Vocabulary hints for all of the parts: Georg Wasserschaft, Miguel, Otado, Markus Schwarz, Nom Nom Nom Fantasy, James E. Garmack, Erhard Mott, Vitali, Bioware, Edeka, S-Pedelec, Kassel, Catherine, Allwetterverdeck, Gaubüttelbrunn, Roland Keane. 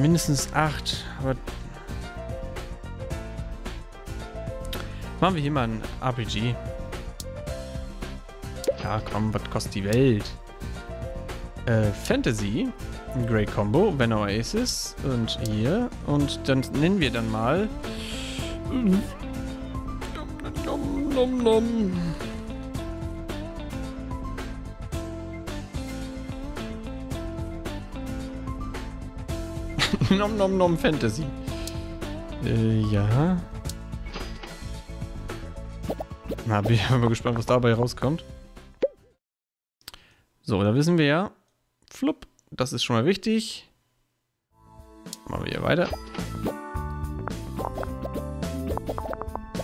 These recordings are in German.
mindestens 8. Aber machen wir hier mal ein RPG. Ja, komm, was kostet die Welt? Fantasy. Ein Great Combo, Banner Oasis und hier. Und dann nennen wir dann mal. Nom nom nom Fantasy. Ja. Na, bin ich aber gespannt, was dabei rauskommt. So, da wissen wir ja. Flupp, das ist schon mal wichtig. Machen wir hier weiter.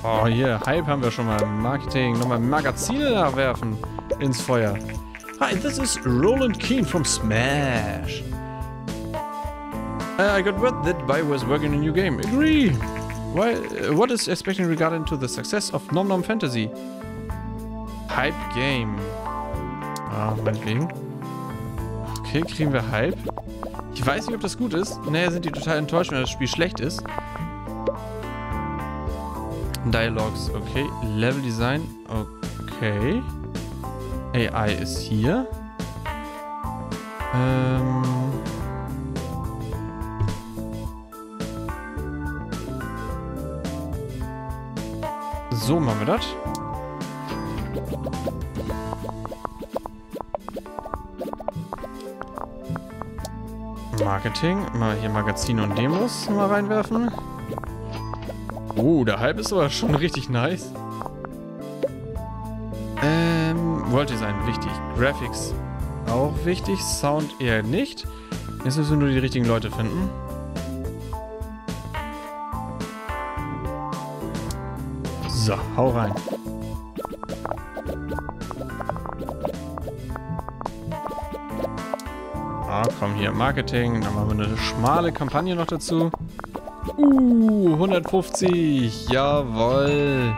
Oh, hier, Hype haben wir schon mal. Marketing, nochmal Magazine nachwerfen ins Feuer. Hi, this is Roland Keane from Smash. I got word that Bioware was working on a new game. Agree! Why, what is expecting regarding to the success of Nom Nom Fantasy? Hype Game. Ah, meinetwegen. Okay, kriegen wir Hype. Ich weiß nicht, ob das gut ist. Naja, sind die total enttäuscht, wenn das Spiel schlecht ist. Dialogs, okay. Level Design, okay. AI ist hier. So machen wir das. Marketing. Mal hier Magazine und Demos mal reinwerfen. Oh, der Hype ist aber schon richtig nice. World Design, wichtig. Graphics auch wichtig. Sound eher nicht. Jetzt müssen wir nur die richtigen Leute finden. So, hau rein. Ah, komm hier, Marketing. Dann machen wir eine schmale Kampagne noch dazu. 150. Jawoll.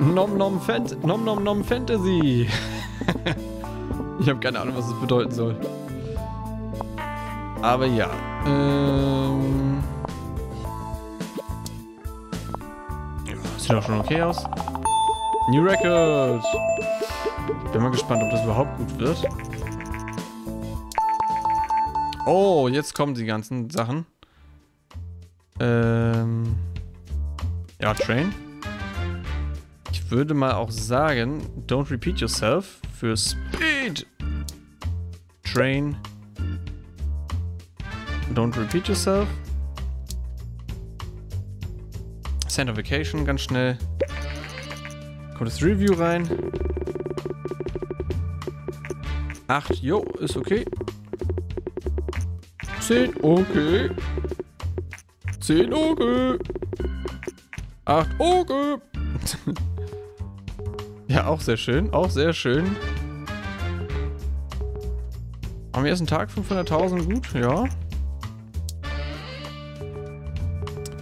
Nom Nom, nom nom Fantasy. Ich habe keine Ahnung, was das bedeuten soll. Aber ja. Sieht auch schon okay aus. New Record. Ich bin mal gespannt, ob das überhaupt gut wird. Oh, jetzt kommen die ganzen Sachen. Ja, Train. Ich würde mal auch sagen, don't repeat yourself für Speed. Train. Don't repeat yourself. Center Vacation, ganz schnell. Kommt das Review rein. 8, jo, ist okay. 10, okay. 10, okay. 8, okay. Ja, auch sehr schön, auch sehr schön. Am ersten Tag 500.000, gut, ja.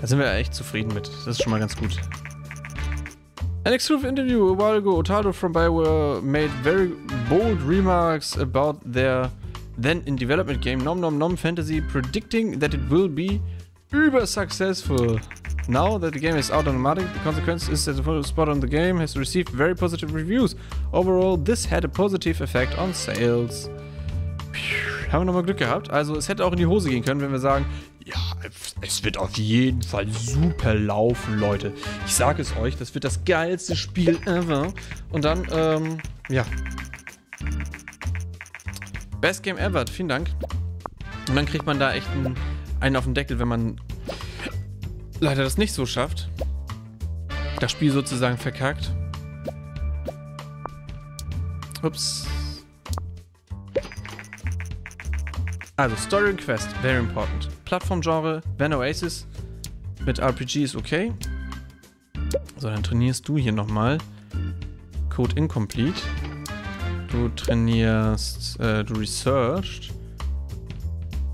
Da sind wir echt zufrieden mit. Das ist schon mal ganz gut. An exclusive interview a while ago, Otado from Bioware made very bold remarks about their then in development game Nom Nom Nom Fantasy, predicting that it will be uber successful. Now that the game is out on the market, the consequence is that the photo spot on the game has received very positive reviews. Overall, this had a positive effect on sales. Phew, haben wir nochmal Glück gehabt. Also es hätte auch in die Hose gehen können, wenn wir sagen, ja, es wird auf jeden Fall super laufen, Leute. Ich sage es euch, das wird das geilste Spiel ever. Und dann, ja. Best Game Ever, vielen Dank. Und dann kriegt man da echt einen auf den Deckel, wenn man leider das nicht so schafft. Das Spiel sozusagen verkackt. Ups. Also, Story and Quest, very important. Plattformgenre, Van Oasis mit RPG ist okay. So, dann trainierst du hier nochmal. Code incomplete. Du trainierst, du researched.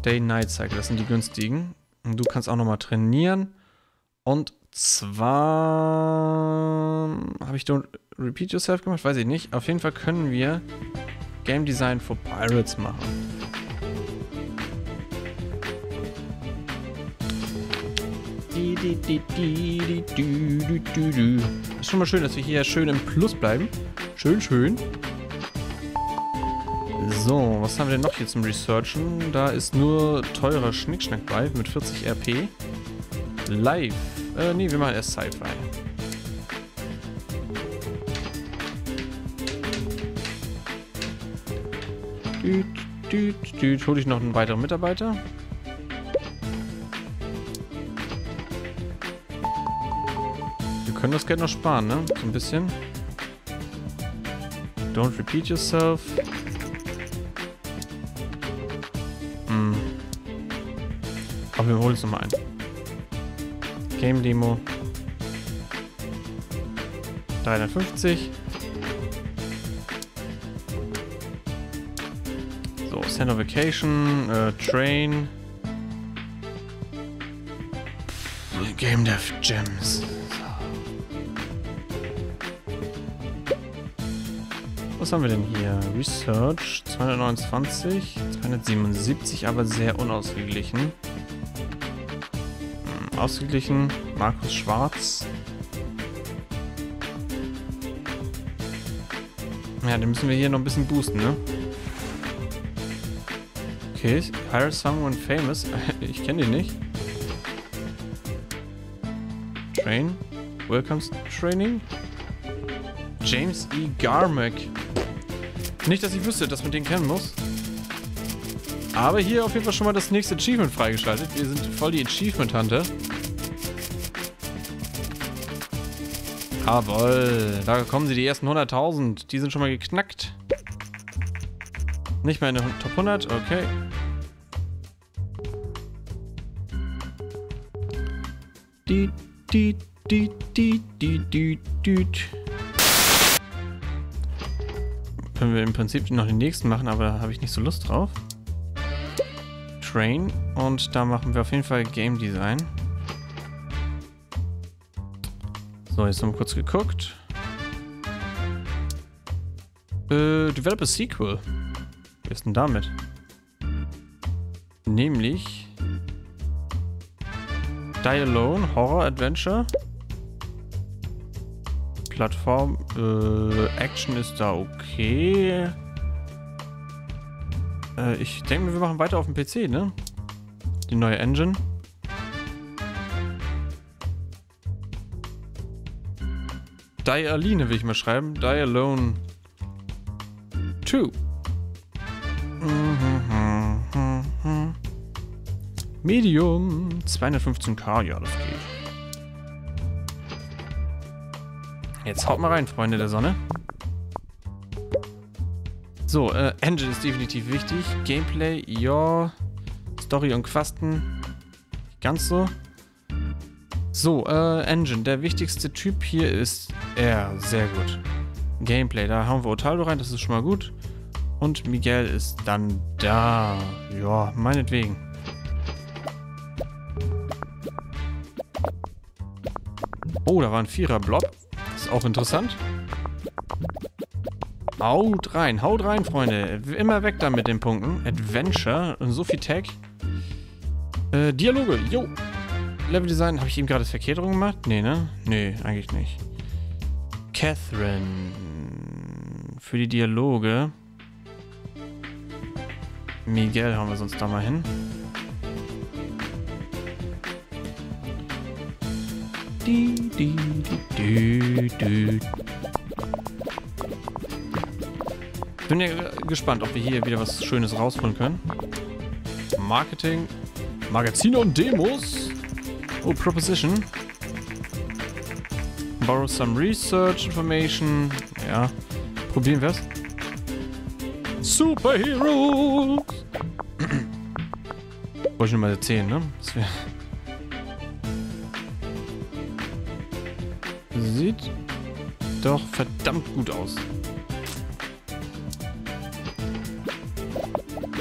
Day-Night Cycle, das sind die günstigen. Und du kannst auch nochmal trainieren. Und zwar habe ich Don't Repeat Yourself gemacht, weiß ich nicht. Auf jeden Fall können wir Game Design for Pirates machen. Ist schon mal schön, dass wir hier schön im Plus bleiben. Schön, schön. So, was haben wir denn noch hier zum Researchen? Da ist nur teurer Schnickschnack bei mit 40 RP. Live. Nee, wir machen erst Sci-Fi. Hol ich noch einen weiteren Mitarbeiter. Wir können das Geld noch sparen, ne? So ein bisschen. Don't repeat yourself. Hm. Aber wir holen uns nochmal ein. Game Demo. 350. So, Send of Vacation, Train. Game Dev Gems. Was haben wir denn hier? Research 229, 277, aber sehr unausgeglichen. Ausgeglichen, Markus Schwarz. Ja, den müssen wir hier noch ein bisschen boosten, ne? Okay, Hire Someone Famous. Ich kenne den nicht. Train. Welcomes Training. James E. Garmack. Nicht, dass ich wüsste, dass man den kennen muss. Aber hier auf jeden Fall schon mal das nächste Achievement freigeschaltet. Wir sind voll die Achievement-Hunter. Jawoll. Da kommen sie, die ersten 100.000. Die sind schon mal geknackt. Nicht mehr in der Top 100, okay. Können wir im Prinzip noch den nächsten machen, aber da habe ich nicht so Lust drauf. Train, und da machen wir auf jeden Fall Game Design. So, jetzt nochmal kurz geguckt. Develop a Sequel. Was ist denn damit? Nämlich Die Alone, Horror, Adventure. Plattform, Action ist da okay. Ich denke, wir machen weiter auf dem PC, ne? Die neue Engine. Die Aline will ich mal schreiben. Die Alone 2. Medium 215k, ja, das geht. Jetzt haut mal rein, Freunde der Sonne. So, Engine ist definitiv wichtig. Gameplay, ja. Story und Quasten. Ganz so. So, Engine. Der wichtigste Typ hier ist R. Sehr gut. Gameplay, da haben wir Otado rein, das ist schon mal gut. Und Miguel ist dann da. Ja, meinetwegen. Oh, da war ein Vierer-Blob. Das ist auch interessant. Haut rein, Freunde. Immer weg da mit den Punkten. Adventure, so viel Tag. Dialoge, jo. Level Design, habe ich eben gerade das verkehrt rum gemacht? Nee, ne? Nee, eigentlich nicht. Catherine. Für die Dialoge. Miguel hauen wir sonst da mal hin. Bin ja gespannt, ob wir hier wieder was Schönes rausholen können. Marketing, Magazine und Demos. Oh, Proposition. Borrow some research information. Ja, probieren wir's. Superheroes. Wollte ich nur mal erzählen, ne? Das wäre... Sieht doch verdammt gut aus.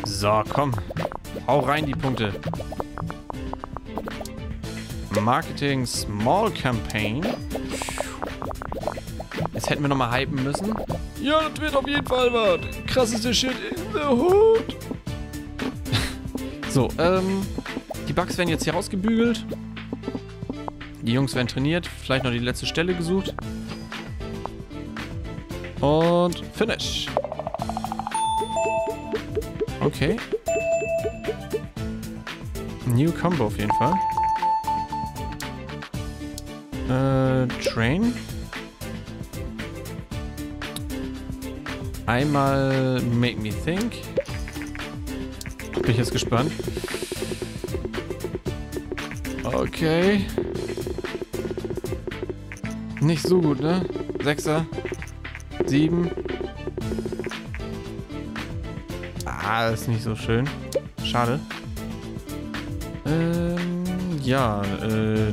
So, komm. Hau rein, die Punkte. Marketing Small Campaign. Jetzt hätten wir nochmal hypen müssen. Ja, das wird auf jeden Fall was. Krasseste Shit in the Hood. So, die Bugs werden jetzt hier rausgebügelt. Die Jungs werden trainiert. Vielleicht noch die letzte Stelle gesucht. Und finish. Okay. New Combo auf jeden Fall. Train. Einmal Make Me Think. Bin ich jetzt gespannt. Okay. Nicht so gut, ne? 6er. 7. Ah, ist nicht so schön. Schade. Ja.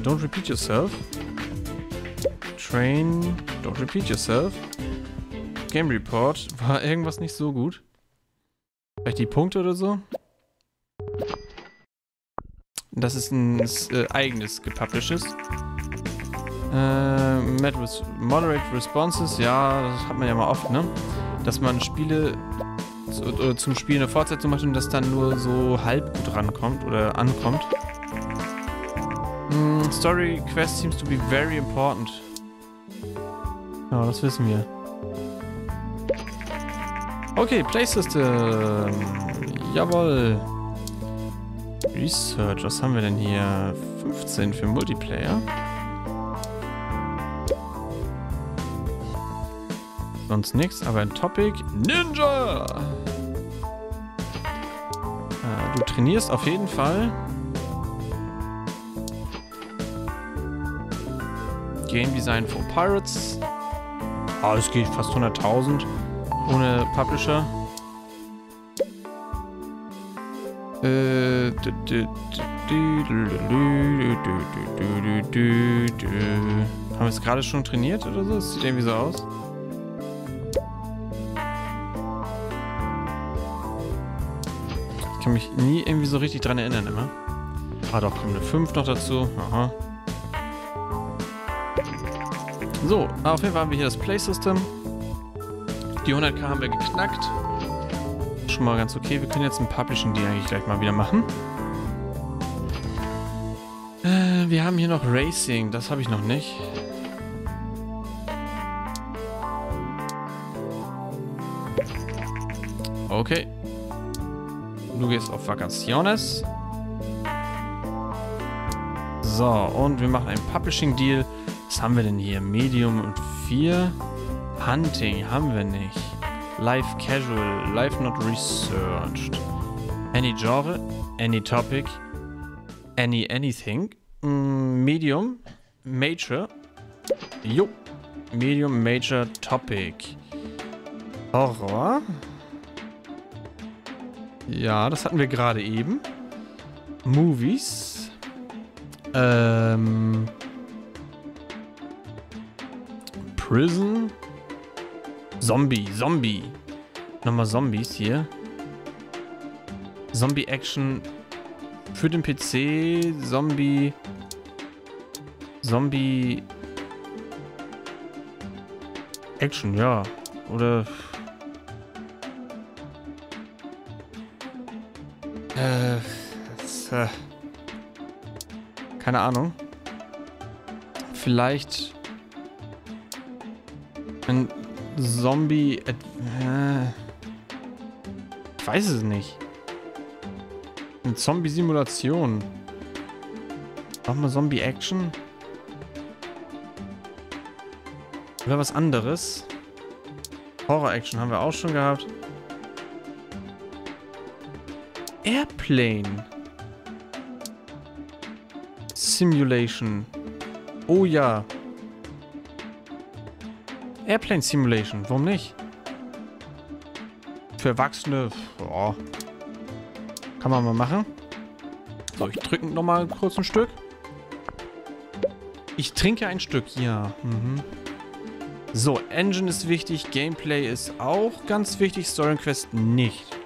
Don't repeat yourself. Train. Don't repeat yourself. Game Report. War irgendwas nicht so gut. Vielleicht die Punkte oder so. Das ist ein eigenes gepublishes. Moderate Responses. Ja, das hat man ja mal oft, ne? Dass man Spiele zum Spiel eine Fortsetzung macht und das dann nur so halb gut rankommt oder ankommt. Story Quest seems to be very important. Ja, das wissen wir. Okay, Play System. Jawohl. Research, was haben wir denn hier? 15 für Multiplayer. Sonst nichts, aber ein Topic. Ninja! Du trainierst auf jeden Fall. Game Design for Pirates. Ah, es geht fast 100.000 ohne Publisher. Haben wir es gerade schon trainiert oder so? Das sieht irgendwie so aus. Ich kann mich nie irgendwie so richtig dran erinnern immer. Ah doch, kommt eine 5 noch dazu. Aha. So, auf jeden Fall haben wir hier das Play System. Die 100k haben wir geknackt. Schon mal ganz okay. Wir können jetzt ein Publishing Deal eigentlich gleich mal wieder machen. Wir haben hier noch Racing. Das habe ich noch nicht. Okay. Du gehst auf Vacaciones. So, und wir machen einen Publishing Deal. Was haben wir denn hier? Medium und 4. Hunting haben wir nicht. Live Casual, Live Not Researched. Any Genre, Any Topic, Any Anything. Medium, Major. Jo. Medium, Major, Topic. Horror. Ja, das hatten wir gerade eben. Movies. Prison. Zombie. Nochmal Zombies hier. Zombie-Action für den PC. Zombie-Action, ja. Oder... keine Ahnung. Vielleicht... ein Zombie... ich weiß es nicht. Eine Zombie-Simulation. Nochmal Zombie-Action. Oder was anderes. Horror-Action haben wir auch schon gehabt. Airplane. Simulation. Oh ja. Airplane Simulation, warum nicht? Für Erwachsene, oh, kann man mal machen. So, ich drücke nochmal kurz ein Stück. Ich trinke ein Stück, ja. Mhm. So, Engine ist wichtig, Gameplay ist auch ganz wichtig, Story Quest nicht.